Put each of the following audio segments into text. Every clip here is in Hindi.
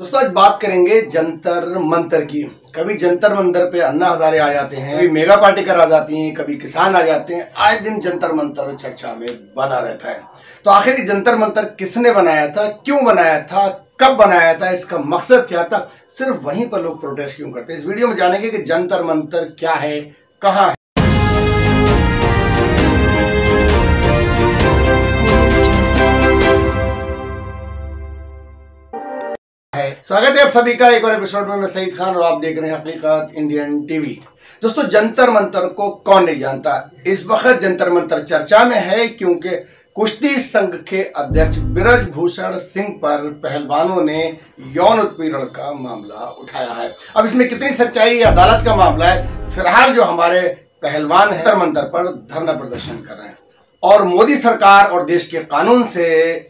दोस्तों आज बात करेंगे जंतर मंतर की। कभी जंतर मंतर पे अन्ना हजारे आ जाते हैं, कभी मेघा पार्टीकर आ जाती हैं, कभी किसान आ जाते हैं। आए दिन जंतर मंतर चर्चा में बना रहता है। तो आखिर ये जंतर मंतर किसने बनाया था, क्यों बनाया था, कब बनाया था, इसका मकसद क्या था, सिर्फ वहीं पर लोग प्रोटेस्ट क्यों करते हैं, इस वीडियो में जानेंगे कि जंतर मंतर क्या है, कहाँ है। स्वागत है आप सभी का एक और एपिसोड में। मैं सईद खान और आप देख रहे हैं हकीकत इंडियन टीवी। दोस्तों जंतर मंतर को कौन नहीं जानता। इस वक्त जंतर मंतर चर्चा में है क्योंकि कुश्ती संघ के अध्यक्ष बृज भूषण सिंह पर पहलवानों ने यौन उत्पीड़न का मामला उठाया है। अब इसमें कितनी सच्चाई है, अदालत का मामला है। फिलहाल जो हमारे पहलवान जंतर मंतर पर धरना प्रदर्शन कर रहे हैं और मोदी सरकार और देश के कानून से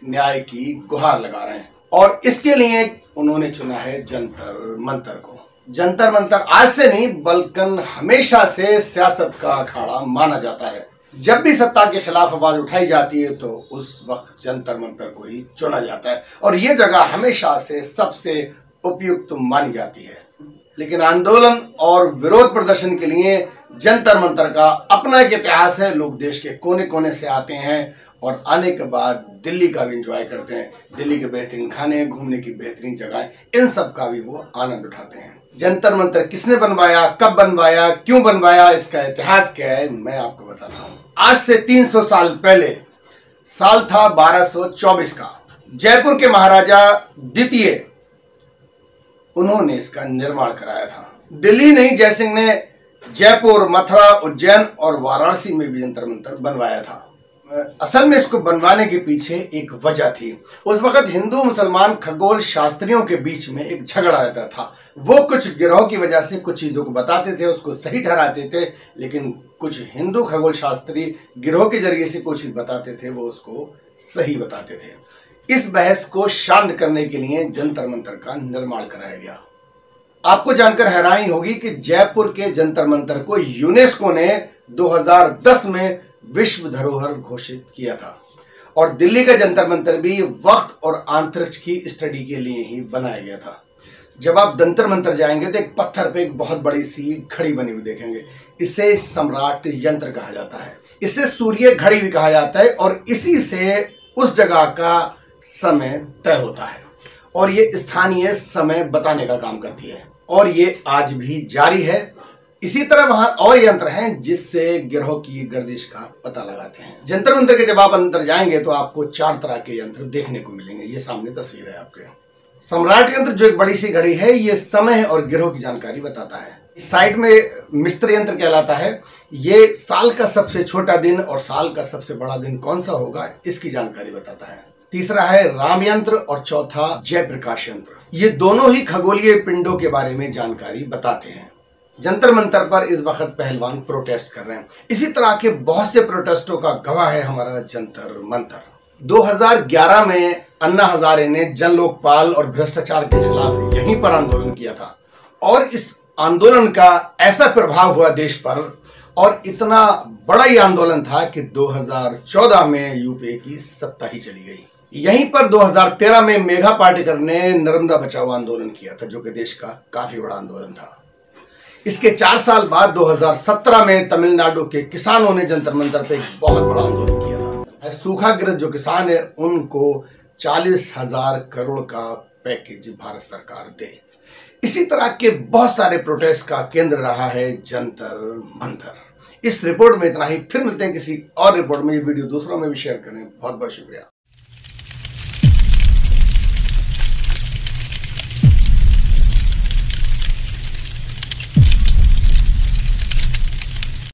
न्याय की गुहार लगा रहे हैं और इसके लिए उन्होंने चुना है जंतर मंतर को। जंतर मंतर आज से नहीं बल्कि हमेशा से सियासत का अखाड़ा माना जाता है। जब भी सत्ता के खिलाफ आवाज उठाई जाती है तो उस वक्त जंतर मंतर को ही चुना जाता है और ये जगह हमेशा से सबसे उपयुक्त मानी जाती है। लेकिन आंदोलन और विरोध प्रदर्शन के लिए जंतर मंतर का अपना एक इतिहास है। लोग देश के कोने कोने से आते हैं और आने के बाद दिल्ली का भी इंजॉय करते हैं। दिल्ली के बेहतरीन खाने, घूमने की बेहतरीन जगहें, इन सब का भी वो आनंद उठाते हैं। जंतर मंतर किसने बनवाया, कब बनवाया, क्यों बनवाया, इसका इतिहास क्या है, मैं आपको बताता हूँ। आज से 300 साल पहले, साल था 1224 का, जयपुर के महाराजा द्वितीय उन्होंने इसका निर्माण कराया था। दिल्ली नहीं, जयसिंह ने जयपुर, मथुरा, उज्जैन और वाराणसी में भी जंतर मंतर बनवाया था। असल में इसको बनवाने के पीछे एक वजह थी। उस वक्त हिंदू मुसलमान खगोल शास्त्रियों के बीच में एक झगड़ा रहता था। वो कुछ गिरोह की वजह से कुछ चीज़ों को बताते थे, उसको सही ठहराते थे, लेकिन कुछ हिंदू खगोल शास्त्री गिरोह के जरिए से कोई चीज़ बताते थे, वो उसको सही बताते थे। इस बहस को शांत करने के लिए जंतर मंतर का निर्माण कराया गया। आपको जानकर हैरानी होगी कि जयपुर के जंतर मंतर को यूनेस्को ने 2010 में विश्व धरोहर घोषित किया था और दिल्ली का जंतर मंतर भी वक्त और अंतरिक्ष की स्टडी के लिए ही बनाया गया था। जब आप जंतर मंतर जाएंगे तो एक पत्थर पे एक बहुत बड़ी सी घड़ी बनी हुई देखेंगे। इसे सम्राट यंत्र कहा जाता है। इसे सूर्य घड़ी भी कहा जाता है और इसी से उस जगह का समय तय होता है और ये स्थानीय समय बताने का काम करती है और ये आज भी जारी है। इसी तरह वहाँ और यंत्र हैं जिससे गिरोह की गर्दिश का पता लगाते हैं। जंतर मंतर के जब आप अंदर जाएंगे तो आपको 4 तरह के यंत्र देखने को मिलेंगे। ये सामने तस्वीर है आपके। सम्राट यंत्र जो एक बड़ी सी घड़ी है, ये समय और गिरोह की जानकारी बताता है। इस साइड में मिश्र यंत्र कहलाता है। ये साल का सबसे छोटा दिन और साल का सबसे बड़ा दिन कौन सा होगा, इसकी जानकारी बताता है। तीसरा है राम यंत्र और चौथा जयप्रकाश यंत्र। ये दोनों ही खगोलीय पिंडों के बारे में जानकारी बताते हैं। जंतर मंतर पर इस वक्त पहलवान प्रोटेस्ट कर रहे हैं। इसी तरह के बहुत से प्रोटेस्टों का गवाह है हमारा जंतर मंतर। 2011 में अन्ना हजारे ने जन लोकपाल और भ्रष्टाचार के खिलाफ यहीं पर आंदोलन किया था और इस आंदोलन का ऐसा प्रभाव हुआ देश पर और इतना बड़ा ही आंदोलन था कि 2014 में यूपीए की सत्ता ही चली गई। यहीं पर 2013 में मेघा पार्टीकर ने नर्मदा बचाओ आंदोलन किया था जो कि देश का काफी बड़ा आंदोलन था। इसके 4 साल बाद 2017 में तमिलनाडु के किसानों ने जंतर मंतर पर एक बहुत बड़ा आंदोलन किया था। सूखाग्रस्त जो किसान है उनको 40,000 करोड़ का पैकेज भारत सरकार दे। इसी तरह के बहुत सारे प्रोटेस्ट का केंद्र रहा है जंतर मंतर। इस रिपोर्ट में इतना ही। फिर मिलते हैं किसी और रिपोर्ट में। ये वीडियो दूसरों में भी शेयर करें। बहुत बहुत शुक्रिया।